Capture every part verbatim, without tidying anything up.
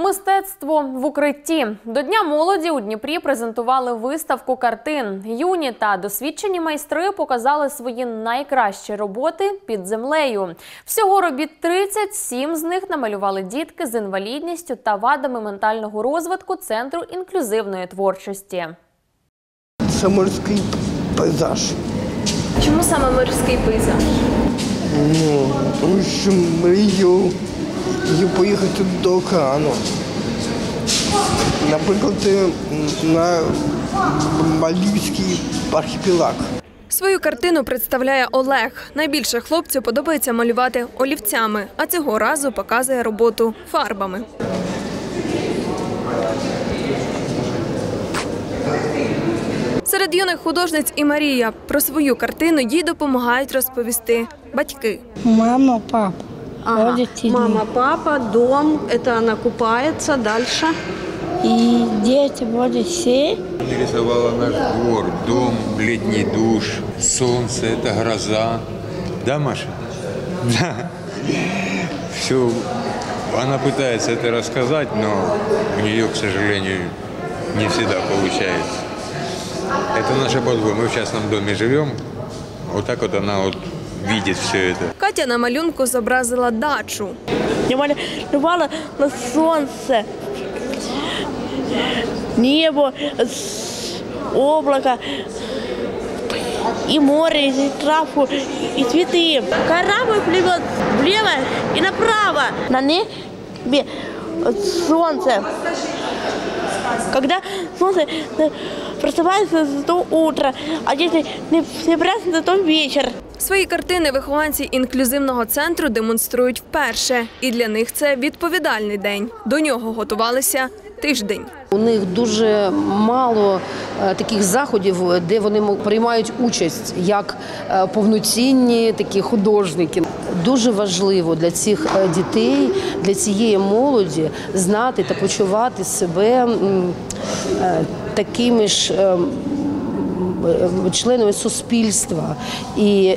Мистецтво в укритті. До Дня молоді у Дніпрі презентували виставку картин. Юні та досвідчені майстри показали свої найкращі роботи під землею. Всього робіт тридцять сім, з них намалювали дітки з інвалідністю та вадами ментального розвитку Центру інклюзивної творчості. Це морський пейзаж. Чому саме морський пейзаж? Ну, тому що мрію. І поїхати до океану. Наприклад, на Мальдівський архіпелаг. Свою картину представляє Олег. Найбільше хлопцю подобається малювати олівцями, а цього разу показує роботу фарбами. Серед юних художниць і Марія. Про свою картину їй допомагають розповісти батьки. Мама, папа. Ага. Мама, папа, дом, это она купается, дальше. И дети будут все. Нарисовала наш двор, дом, летний душ, солнце, это гроза. Да, Маша? Да. Все. Она пытается это рассказать, но у нее, к сожалению, не всегда получается. Это наша подвоя. Мы в частном доме живем. Вот так вот она вот... Катя на малюнку зобразила дачу. Я малювала на сонце, небо, облака, і море, і травку, і цвіти. Корабль пливе вліво і направо. На небі сонце. Коли сонце просыпается за то утро, а дети не просятся, то вечір. Свої картини вихованці інклюзивного центру демонструють вперше. І для них це відповідальний день. До нього готувалися тиждень. У них дуже мало таких заходів, де вони приймають участь як повноцінні такі художники. Дуже важливо для цих дітей, для цієї молоді знати та почувати себе такими ж членами суспільства, і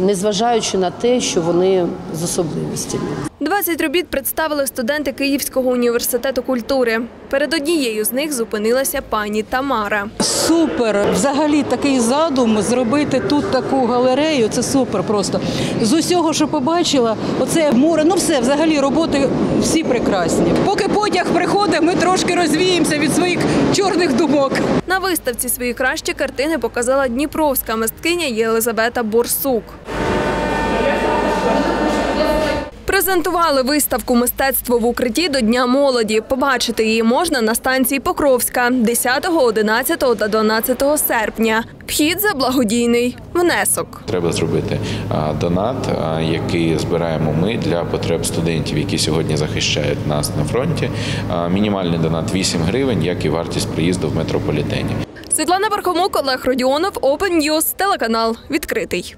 незважаючи на те, що вони з особливостями. двадцять робіт представили студенти Київського університету культури. Перед однією з них зупинилася пані Тамара. Супер! Взагалі такий задум зробити тут таку галерею, це супер просто. З усього, що побачила, оце море, ну все, взагалі роботи всі прекрасні. Поки потяг приходить, ми трошки розвіємося від своїх чорних думок. На виставці свої кращі картини показала дніпровська мисткиня Єлизавета Борсук. Презентували виставку «Мистецтво в укритті» до Дня молоді. Побачити її можна на станції Покровська десятого, одинадцятого та дванадцятого серпня. Вхід за благодійний внесок. Треба зробити донат, який збираємо ми для потреб студентів, які сьогодні захищають нас на фронті. Мінімальний донат вісім гривень, як і вартість проїзду в метрополітені. Світлана Верховмукола, Хродіонов, Open News, телеканал «Відкритий».